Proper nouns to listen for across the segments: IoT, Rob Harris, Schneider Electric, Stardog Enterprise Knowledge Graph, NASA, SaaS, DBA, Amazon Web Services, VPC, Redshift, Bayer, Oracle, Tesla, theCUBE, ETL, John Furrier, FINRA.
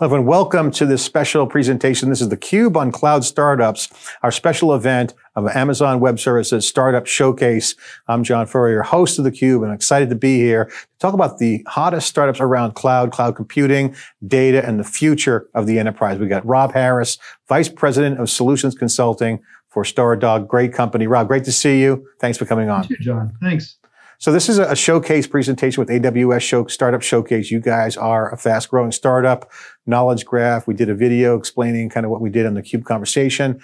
Hello everyone, welcome to this special presentation. This is theCUBE on Cloud Startups, our special event of Amazon Web Services Startup Showcase. I'm John Furrier, host of theCUBE, and I'm excited to be here to talk about the hottest startups around cloud, cloud computing, data, and the future of the enterprise. We got Rob Harris, Vice President of Solutions Consulting for Stardog, great company. Rob, great to see you. Thanks for coming on. Thank you, John. Thanks. So this is a showcase presentation with AWS Startup Showcase. You guys are a fast-growing startup, knowledge graph. We did a video explaining kind of what we did on the CUBE conversation.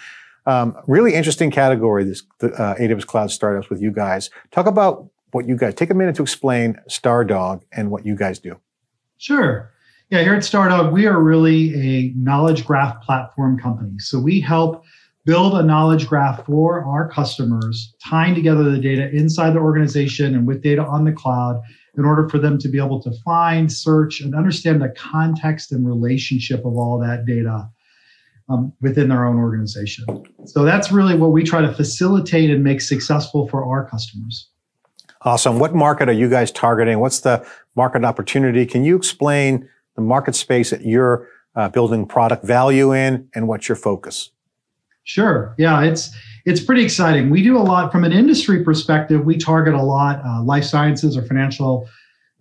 Really interesting category, this AWS Cloud Startups with you guys. Talk about what you guys, take a minute to explain Stardog and what you guys do. Sure. Yeah, here at Stardog, we are really a knowledge graph platform company. So we help build a knowledge graph for our customers, tying together the data inside the organization and with data on the cloud in order for them to be able to find, search, and understand the context and relationship of all that data within their own organization. So that's really what we try to facilitate and make successful for our customers. Awesome. What market are you guys targeting? What's the market opportunity? Can you explain the market space that you're building product value in and what's your focus? Sure. Yeah, it's pretty exciting. We do a lot from an industry perspective. We target a lot life sciences or financial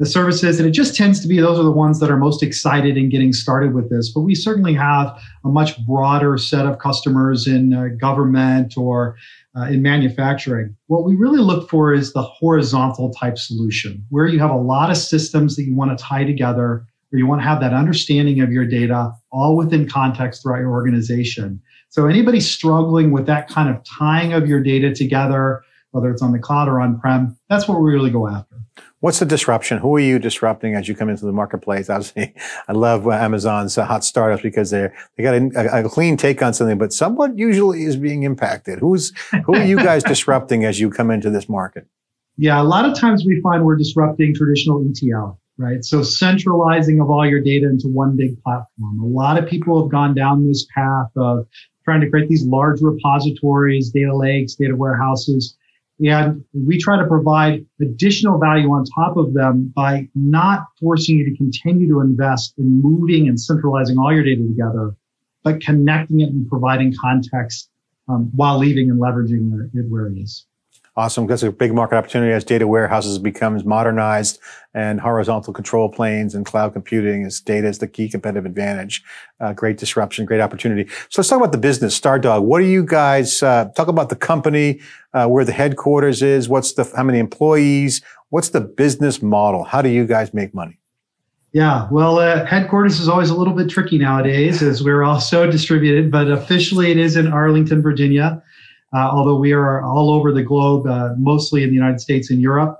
services, and it just tends to be those are the ones that are most excited in getting started with this. But we certainly have a much broader set of customers in government or in manufacturing. What we really look for is the horizontal type solution, where you have a lot of systems that you want to tie together, where you want to have that understanding of your data all within context throughout your organization. So anybody struggling with that kind of tying of your data together, whether it's on the cloud or on-prem, that's what we really go after. What's the disruption? Who are you disrupting as you come into the marketplace? Obviously, I love Amazon's hot startups because they got a clean take on something, but someone usually is being impacted. Who are you guys disrupting as you come into this market? Yeah, a lot of times we find we're disrupting traditional ETL, right? So centralizing of all your data into one big platform. A lot of people have gone down this path of trying to create these large repositories, data lakes, data warehouses. And we try to provide additional value on top of them by not forcing you to continue to invest in moving and centralizing all your data together, but connecting it and providing context while leaving and leveraging it where it is. Awesome. That's a big market opportunity as data warehouses becomes modernized and horizontal control planes and cloud computing as data is the key competitive advantage. Great disruption, great opportunity. So let's talk about the business, Stardog. What do you guys, talk about the company, where the headquarters is, how many employees, what's the business model? How do you guys make money? Yeah, well, headquarters is always a little bit tricky nowadays as we're all so distributed, but officially it is in Arlington, Virginia. Although we are all over the globe, mostly in the United States and Europe.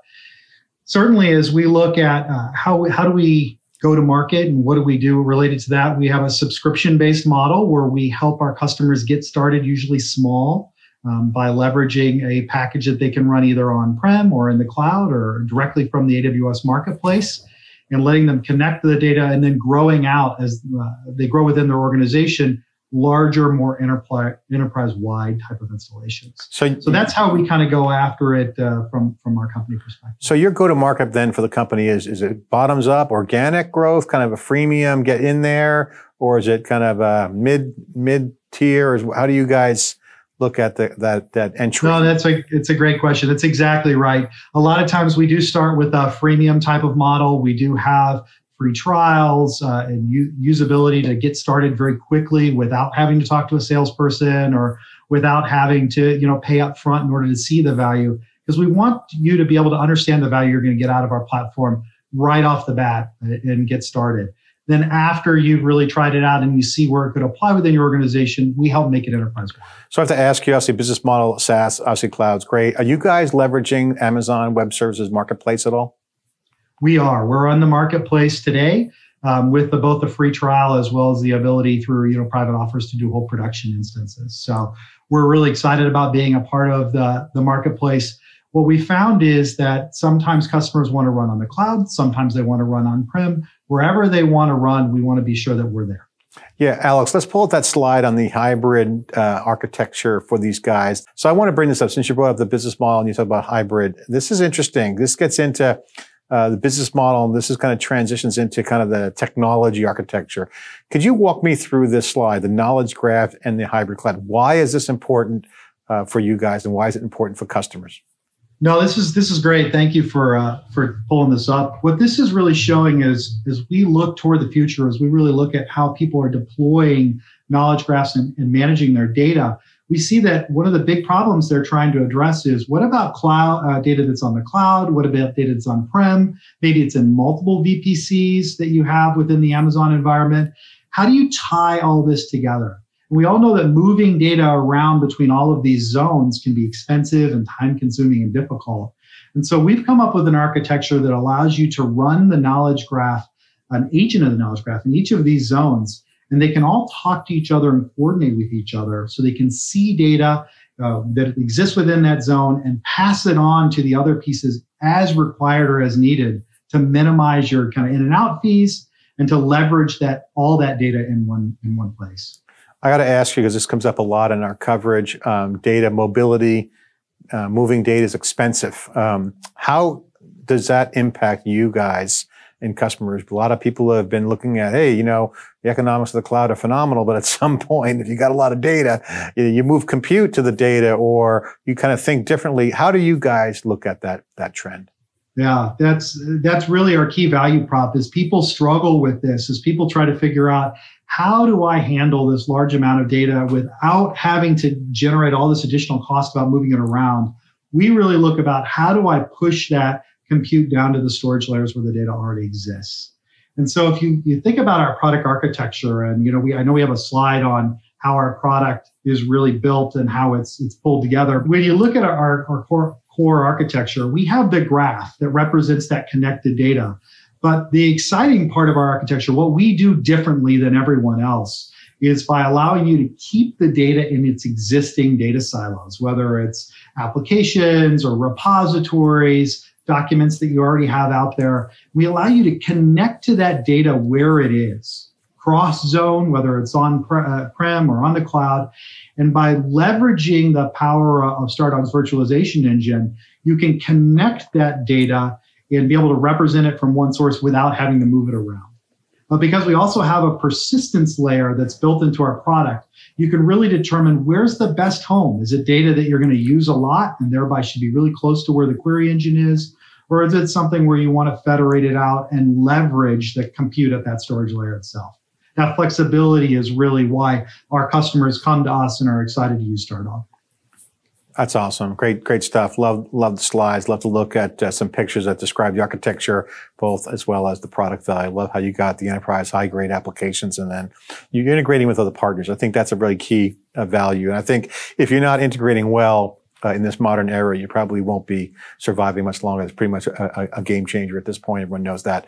Certainly, as we look at how do we go to market and what do we do related to that, we have a subscription-based model where we help our customers get started, usually small, by leveraging a package that they can run either on-prem or in the cloud or directly from the AWS marketplace and letting them connect to the data and then growing out as they grow within their organization, larger, more enterprise-wide type of installations. So that's how we kind of go after it from our company perspective. So your go-to-market then for the company is it bottoms-up, organic growth, kind of a freemium, get in there, or is it kind of a mid-tier? How do you guys look at that entry? No, it's a great question. That's exactly right. A lot of times we do start with a freemium type of model. We do have free trials and usability to get started very quickly without having to talk to a salesperson or without having to pay up front in order to see the value, because we want you to be able to understand the value you're going to get out of our platform right off the bat and get started. Then after you've really tried it out and you see where it could apply within your organization, we help make it enterprise-wide. So I have to ask you, obviously business model, SaaS, obviously cloud's great. Are you guys leveraging Amazon Web Services Marketplace at all? We are. We're on the marketplace today with both the free trial as well as the ability through private offers to do whole production instances. So we're really excited about being a part of the marketplace. What we found is that sometimes customers want to run on the cloud, sometimes they want to run on-prem. Wherever they want to run, we want to be sure that we're there. Yeah, Alex, let's pull up that slide on the hybrid architecture for these guys. So I want to bring this up since you brought up the business model and you talked about hybrid. This is interesting. This gets into the business model, and this is kind of transitions into kind of the technology architecture. Could you walk me through this slide, the knowledge graph and the hybrid cloud? Why is this important for you guys, and why is it important for customers? No, this is great. Thank you for pulling this up. What this is really showing is, as we look toward the future, as we really look at how people are deploying knowledge graphs and managing their data, we see that one of the big problems they're trying to address is, what about cloud data that's on the cloud? What about data that's on-prem? Maybe it's in multiple VPCs that you have within the Amazon environment. How do you tie all this together? We all know that moving data around between all of these zones can be expensive and time-consuming and difficult. And so we've come up with an architecture that allows you to run the knowledge graph, an agent of the knowledge graph in each of these zones, and they can all talk to each other and coordinate with each other so they can see data that exists within that zone and pass it on to the other pieces as required or as needed to minimize your kind of in and out fees and to leverage that all that data in one place. I got to ask you, because this comes up a lot in our coverage, data mobility, moving data is expensive. How does that impact you guys and customers? A lot of people have been looking at, hey, you know, the economics of the cloud are phenomenal, but at some point, if you got a lot of data, you move compute to the data, or you kind of think differently. How do you guys look at that trend? Yeah, that's really our key value prop, is people struggle with this, as people try to figure out, how do I handle this large amount of data without having to generate all this additional cost about moving it around? We really look about, how do I push that compute down to the storage layers where the data already exists? And so if you think about our product architecture, and I know we have a slide on how our product is really built and how it's pulled together. When you look at our core architecture, we have the graph that represents that connected data. But the exciting part of our architecture, what we do differently than everyone else, is by allowing you to keep the data in its existing data silos, whether it's applications or repositories, documents that you already have out there. We allow you to connect to that data where it is, cross-zone, whether it's on-prem or on the cloud. And by leveraging the power of Stardogg's virtualization engine, you can connect that data and be able to represent it from one source without having to move it around. But because we also have a persistence layer that's built into our product, you can really determine where's the best home. Is it data that you're going to use a lot and thereby should be really close to where the query engine is? Or is it something where you want to federate it out and leverage the compute at that storage layer itself? That flexibility is really why our customers come to us and are excited to use Stardog. That's awesome. Great stuff. Love the slides. Love to look at some pictures that describe the architecture, both as well as the product value. I love how you got the enterprise high-grade applications, and then you're integrating with other partners. I think that's a really key value. And I think if you're not integrating well in this modern era, you probably won't be surviving much longer. It's pretty much a game changer at this point. Everyone knows that.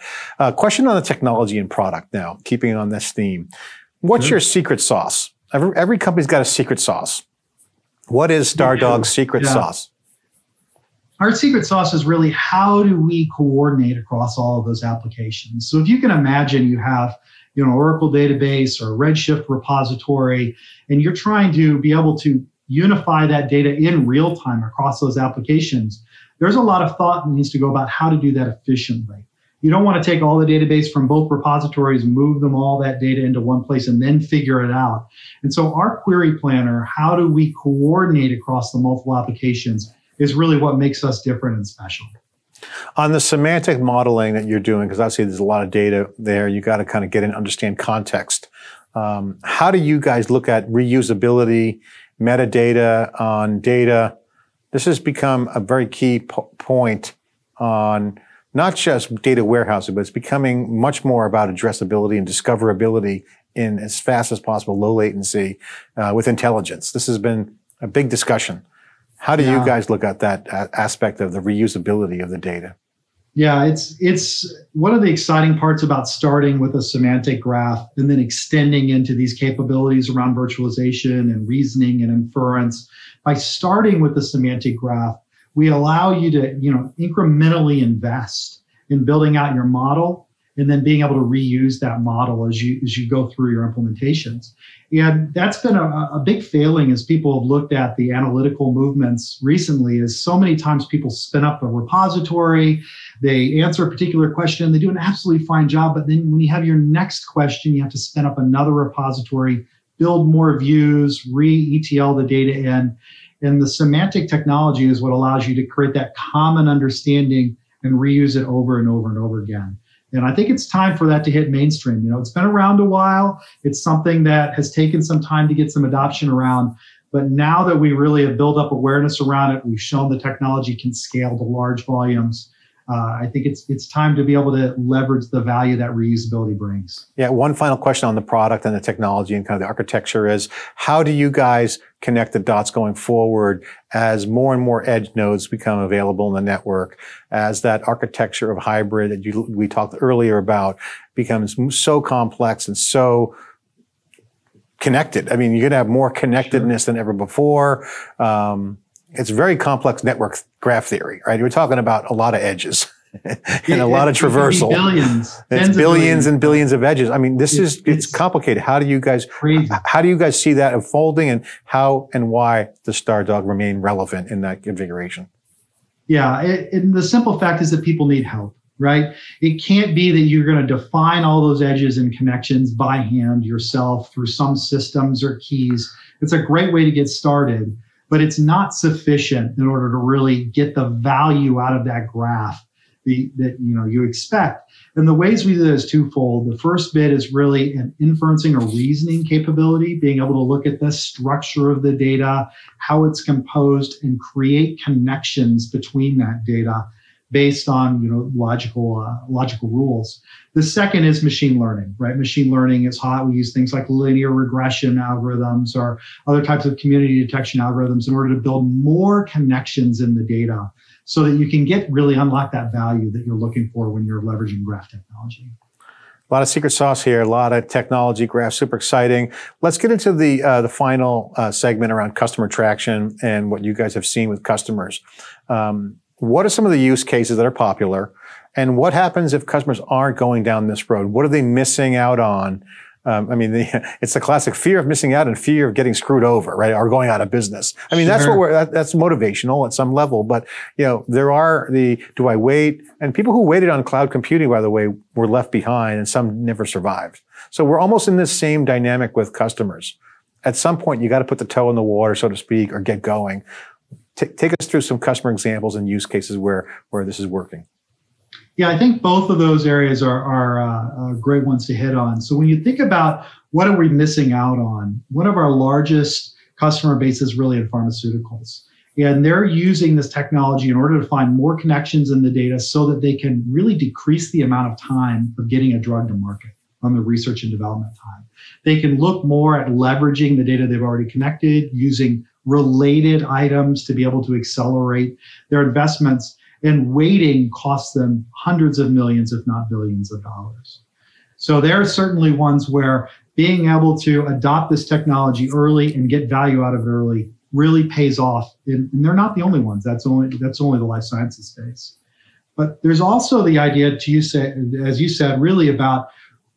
Question on the technology and product now, keeping on this theme. What's your secret sauce? Every company's got a secret sauce. What is Stardogg's secret sauce? Our secret sauce is really, how do we coordinate across all of those applications? So if you can imagine, you have an Oracle database or a Redshift repository, and you're trying to be able to unify that data in real time across those applications, there's a lot of thought that needs to go about how to do that efficiently. You don't want to take all the database from both repositories, move them all that data into one place, and then figure it out. And so our query planner, how do we coordinate across the multiple applications, is really what makes us different and special. On the semantic modeling that you're doing, because obviously there's a lot of data there, you got to kind of get in and understand context. How do you guys look at reusability, metadata on data? This has become a very key point on not just data warehousing, but it's becoming much more about addressability and discoverability in as fast as possible, low latency, with intelligence. This has been a big discussion. How do you guys look at that aspect of the reusability of the data? Yeah, it's one of the exciting parts about starting with a semantic graph and then extending into these capabilities around virtualization and reasoning and inference. By starting with the semantic graph, we allow you to, incrementally invest in building out your model and then being able to reuse that model as you go through your implementations. And that's been a big failing as people have looked at the analytical movements recently, is so many times people spin up a repository, they answer a particular question, they do an absolutely fine job, but then when you have your next question, you have to spin up another repository, build more views, re-ETL the data in. And the semantic technology is what allows you to create that common understanding and reuse it over and over and over again. And I think it's time for that to hit mainstream. You know, it's been around a while. It's something that has taken some time to get some adoption around. But now that we really have built up awareness around it, we've shown the technology can scale to large volumes. I think it's time to be able to leverage the value that reusability brings. Yeah, one final question on the product and the technology and kind of the architecture is, how do you guys connect the dots going forward as more and more edge nodes become available in the network, as that architecture of hybrid that we talked earlier about becomes so complex and so connected? I mean, you're going to have more connectedness than ever before. It's very complex network graph theory, right? We're talking about a lot of edges and a lot of traversal. Billions. It's billions and billions of edges. I mean, this is, it's complicated. How do you guys see that unfolding, and how and why does Stardog remain relevant in that configuration? Yeah, and the simple fact is that people need help, right? It can't be that you're going to define all those edges and connections by hand yourself through some systems or keys. It's a great way to get started, but it's not sufficient in order to really get the value out of that graph that you expect. And the ways we do that is twofold. The first bit is really an inferencing or reasoning capability, being able to look at the structure of the data, how it's composed, and create connections between that data based on logical rules. The second is machine learning, right? Machine learning is hot. We use things like linear regression algorithms or other types of community detection algorithms in order to build more connections in the data so that you can really unlock that value that you're looking for when you're leveraging graph technology. A lot of secret sauce here, a lot of technology graphs, super exciting. Let's get into the final segment around customer traction and what you guys have seen with customers. What are some of the use cases that are popular, and what happens if customers aren't going down this road? What are they missing out on? I mean, it's the classic fear of missing out and fear of getting screwed over, right? Or going out of business. I mean, That's what that's motivational at some level, but there are do I wait? And people who waited on cloud computing, by the way, were left behind, and some never survived. So we're almost in this same dynamic with customers. At some point, you got to put the toe in the water, so to speak, or get going. Take us through some customer examples and use cases where this is working. Yeah, I think both of those areas are great ones to hit on. So when you think about what are we missing out on, one of our largest customer bases is really in pharmaceuticals. And they're using this technology in order to find more connections in the data so that they can really decrease the amount of time of getting a drug to market on the research and development time. They can look more at leveraging the data they've already connected, using related items to be able to accelerate their investments, and waiting costs them hundreds of millions, if not billions of dollars. So there are certainly ones where being able to adopt this technology early and get value out of it early really pays off. And they're not the only ones. That's only the life sciences space. But there's also the idea, as you said, really about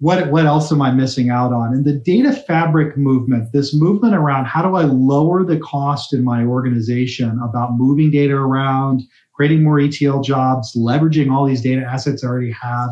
what else am I missing out on? And the data fabric movement, this movement around how do I lower the cost in my organization about moving data around, creating more ETL jobs, leveraging all these data assets I already have.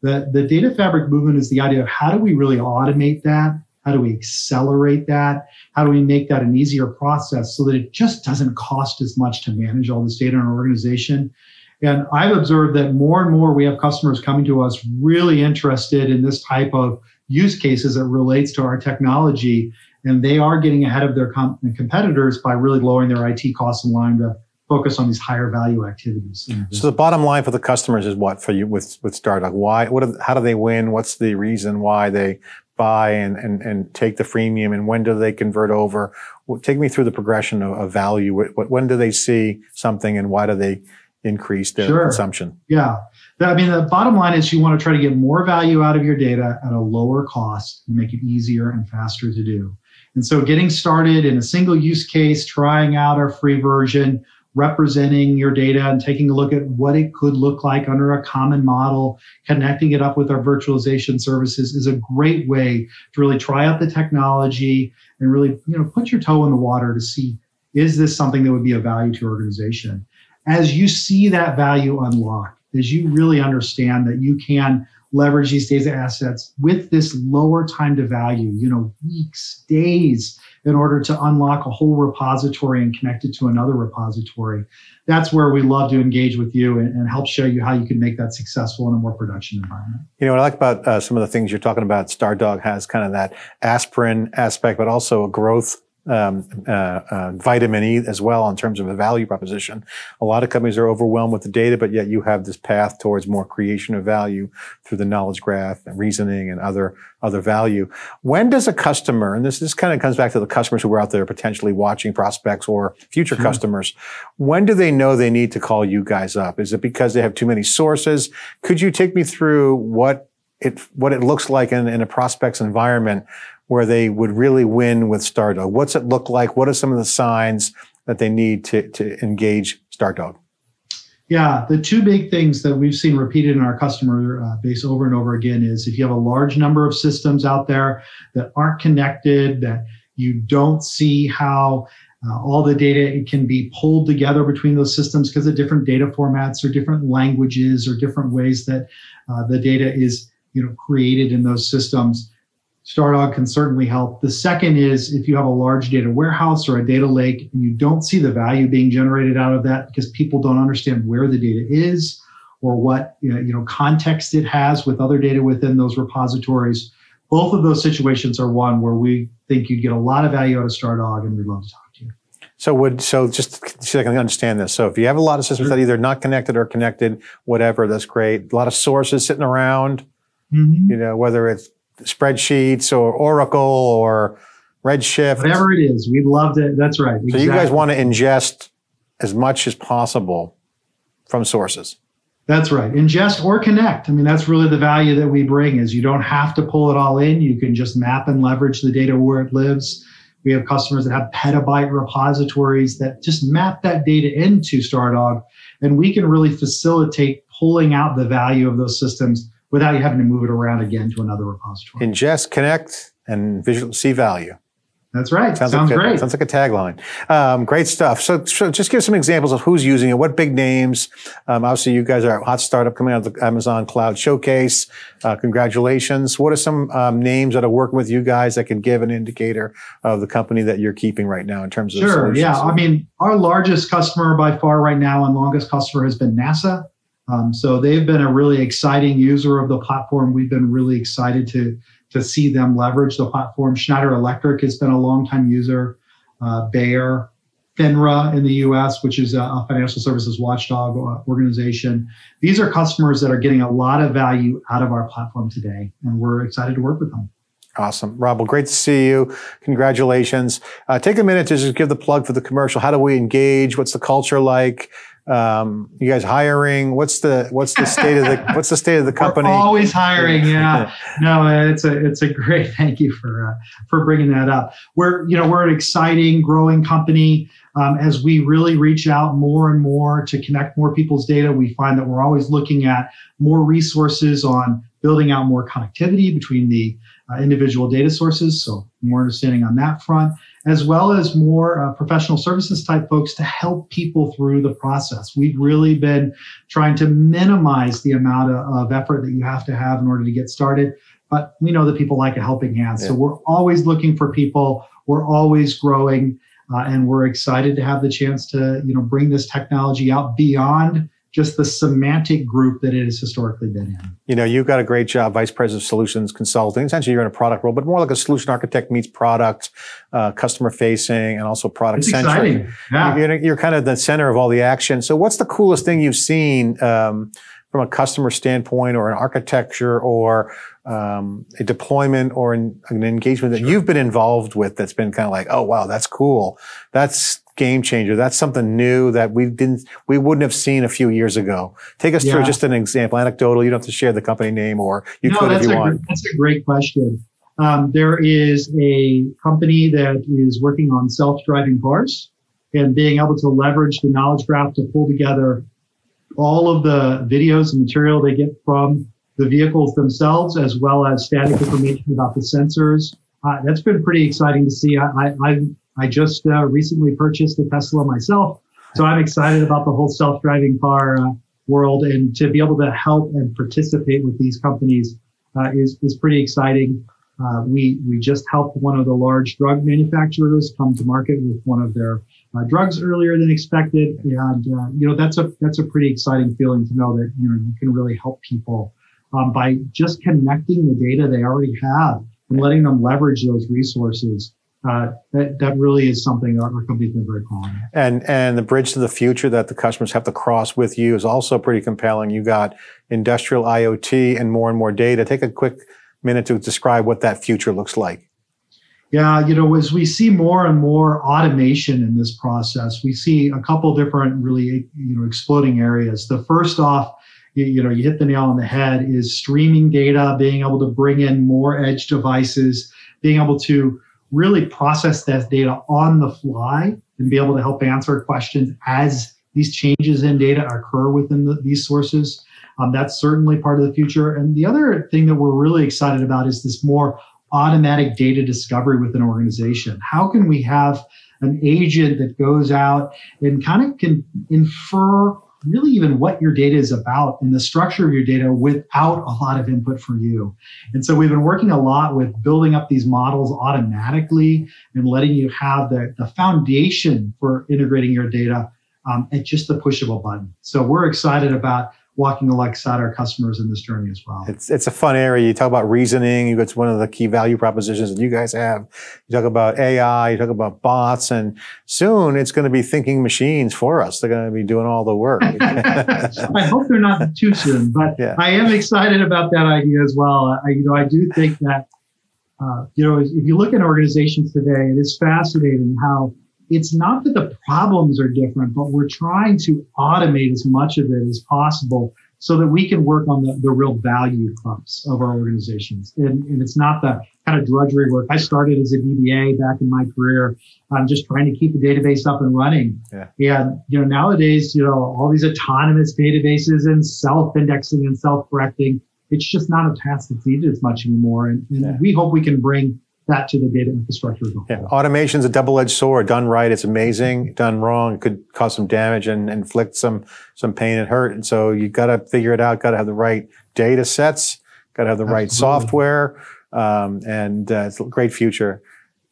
The data fabric movement is the idea of how do we really automate that? How do we accelerate that? How do we make that an easier process so that it just doesn't cost as much to manage all this data in an organization? And I've observed that more and more we have customers coming to us really interested in this type of use cases that relates to our technology. And they are getting ahead of their competitors by really lowering their IT costs in line to focus on these higher value activities. So the bottom line for the customers is what for you with Stardog? Why? How do they win? What's the reason why they buy and take the freemium? And when do they convert over? Well, take me through the progression of value. When do they see something, and why do they increase their consumption? Yeah. I mean, the bottom line is you want to try to get more value out of your data at a lower cost and make it easier and faster to do. And so getting started in a single use case, trying out our free version, representing your data and taking a look at what it could look like under a common model, connecting it up with our virtualization services is a great way to really try out the technology and really, you know, put your toe in the water to see, is this something that would be of value to your organization? As you see that value unlocked, as you really understand that you can leverage these data assets with this lower time to value, you know, weeks, days, in order to unlock a whole repository and connect it to another repository. That's where we love to engage with you and help show you how you can make that successful in a more production environment. You know, what I like about some of the things you're talking about, Stardog has kind of that aspirin aspect, but also a growth vitamin E as well in terms of a value proposition. A lot of companies are overwhelmed with the data, but yet you have this path towards more creation of value through the knowledge graph and reasoning and other value. When does a customer, and this kind of comes back to the customers who are out there potentially watching, prospects or future customers, when do they know they need to call you guys up? Is it because they have too many sources? Could you take me through what it looks like in a prospect's environment where they would really win with Stardog? What's it look like? What are some of the signs that they need to engage Stardog? Yeah, the two big things that we've seen repeated in our customer base over and over again is if you have a large number of systems out there that aren't connected, that you don't see how all the data can be pulled together between those systems because of different data formats or different languages or different ways that the data is, you know, created in those systems, Stardog can certainly help. The second is if you have a large data warehouse or a data lake and you don't see the value being generated out of that because people don't understand where the data is or what, you know, context it has with other data within those repositories. Both of those situations are one where we think you'd get a lot of value out of Stardog and we'd love to talk to you. So just so I can understand this. So if you have a lot of systems that are either not connected or connected, whatever, that's great. A lot of sources sitting around, you know, whether it's spreadsheets or Oracle or Redshift. Whatever it is, we'd love to, that's right. Exactly. So you guys want to ingest as much as possible from sources. That's right, ingest or connect. I mean, that's really the value that we bring is you don't have to pull it all in. You can just map and leverage the data where it lives. We have customers that have petabyte repositories that just map that data into Stardog, and we can really facilitate pulling out the value of those systems without you having to move it around again to another repository. Ingest, connect, and visual, see value. That's right, sounds great. Sounds like a tagline. Great stuff. So just give some examples of who's using it, what big names. Obviously you guys are a hot startup coming out of the Amazon Cloud Showcase. Congratulations. What are some names that are working with you guys that can give an indicator of the company that you're keeping right now in terms of solutions? Sure, yeah. I mean, our largest customer by far right now and longest customer has been NASA. So they've been a really exciting user of the platform. We've been really excited to see them leverage the platform. Schneider Electric has been a longtime user. Bayer, FINRA in the US, which is a financial services watchdog organization. These are customers that are getting a lot of value out of our platform today, and we're excited to work with them. Awesome. Rob, well, great to see you. Congratulations. Take a minute to just give the plug for the commercial. How do we engage? What's the culture like? You guys hiring? What's the state of the company? We're always hiring, yeah. No, it's a great. Thank you for bringing that up. We're an exciting, growing company. As we really reach out more and more to connect more people's data, we find that we're always looking at more resources on building out more connectivity between the individual data sources, so more understanding on that front, as well as more professional services type folks to help people through the process. We've really been trying to minimize the amount of effort that you have to have in order to get started, but we know that people like a helping hand. Yeah. So we're always looking for people, we're always growing, and we're excited to have the chance to, you know, bring this technology out beyond just the semantic group that it has historically been in. You know, you've got a great job, Vice President of Solutions Consulting. Essentially, you're in a product role, but more like a solution architect meets product, customer facing, and also product centric. It's exciting. Yeah. You're kind of the center of all the action. So what's the coolest thing you've seen from a customer standpoint or an architecture or a deployment or an engagement that you've been involved with that's been kind of like, oh, wow, that's cool. That's game changer. That's something new that we wouldn't have seen a few years ago. Take us through just an example, anecdotal. You don't have to share the company name, or you could if you want. That's a great question. There is a company that is working on self-driving cars. and being able to leverage the knowledge graph to pull together all of the videos and material they get from the vehicles themselves, as well as static information about the sensors. That's been pretty exciting to see. I just recently purchased a Tesla myself, so I'm excited about the whole self-driving car world, and to be able to help and participate with these companies is pretty exciting. We just helped one of the large drug manufacturers come to market with one of their drugs earlier than expected, and you know, that's a pretty exciting feeling to know that, you know, you can really help people by just connecting the data they already have and letting them leverage those resources. That really is something our company's been very calling. And the bridge to the future that the customers have to cross with you is also pretty compelling. You got industrial IoT and more data. Take a quick minute to describe what that future looks like. Yeah, you know, as we see more and more automation in this process, we see a couple different really, you know, exploding areas. The first off, you know, you hit the nail on the head, is streaming data, being able to bring in more edge devices, being able to really process that data on the fly and be able to help answer questions as these changes in data occur within these sources. That's certainly part of the future. And the other thing that we're really excited about is this more automatic data discovery within an organization. How can we have an agent that goes out and kind of can infer really even what your data is about and the structure of your data without a lot of input from you? And so we've been working a lot with building up these models automatically and letting you have the foundation for integrating your data at just the push of a button. So we're excited about walking alongside our customers in this journey as well. It's a fun area. You talk about reasoning, it's one of the key value propositions that you guys have. You talk about AI, you talk about bots, and soon it's going to be thinking machines for us. They're going to be doing all the work. I hope they're not too soon, but yeah. I am excited about that idea as well. I do think that, you know, if you look at organizations today, it is fascinating how it's not that the problems are different, but we're trying to automate as much of it as possible so that we can work on the real value clumps of our organizations. And it's not the kind of drudgery work. I started as a DBA back in my career. I'm just trying to keep the database up and running. Yeah. And, you know, nowadays, you know, all these autonomous databases and self-indexing and self-correcting, it's just not a task that's needed as much anymore. And we hope we can bring that to the data infrastructure. Yeah. Automation's a double-edged sword. Done right, it's amazing. Done wrong, it could cause some damage and inflict some pain and hurt. And so you got to figure it out. Got to have the right data sets. Got to have the right software. It's a great future.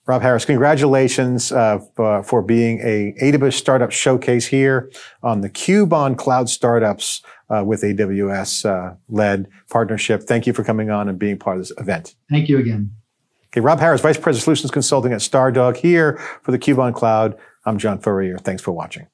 Rob Harris, congratulations for being a AWS Startup Showcase here on theCUBE on Cloud Startups with AWS-led partnership. Thank you for coming on and being part of this event. Thank you again. Okay, Rob Harris, Vice President of Solutions Consulting at Stardog, here for theCUBE on Cloud. I'm John Furrier. Thanks for watching.